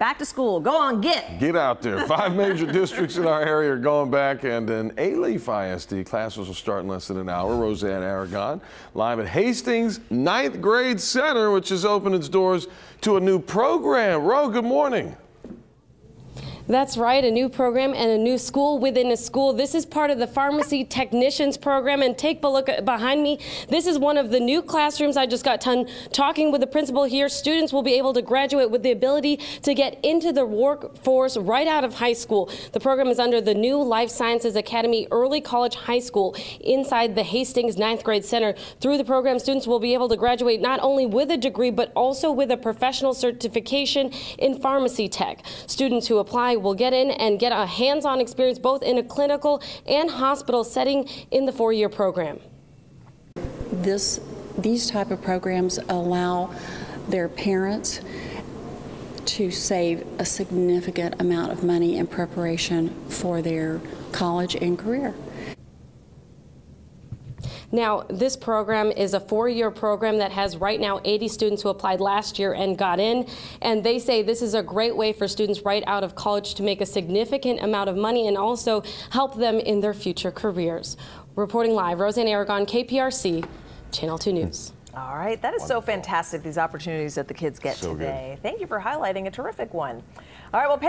Back to school. Go on, get. Get out there. 5 major districts in our area are going back, and in Alief ISD, classes will start in less than an hour. Roseanne Aragon live at Hastings Ninth Grade Center, which has opened its doors to a new program. Ro, good morning. That's right, a new program and a new school within a school. This is part of the Pharmacy Technicians program, and take a look behind me. This is one of the new classrooms. I just got done talking with the principal here. Students will be able to graduate with the ability to get into the workforce right out of high school. The program is under the new Life Sciences Academy Early College High School inside the Hastings Ninth Grade Center. Through the program, students will be able to graduate not only with a degree, but also with a professional certification in pharmacy tech. Students who apply will get in and get a hands-on experience both in a clinical and hospital setting in the 4-year program. These type of programs allow their parents to save a significant amount of money in preparation for their college and career. Now, this program is a 4-year program that has right now 80 students who applied last year and got in, and they say this is a great way for students right out of college to make a significant amount of money and also help them in their future careers. Reporting live, Roseanne Aragon, KPRC, Channel 2 News. All right, that is wonderful. So fantastic, these opportunities that the kids get so today. Good. Thank you for highlighting a terrific one. All right, well,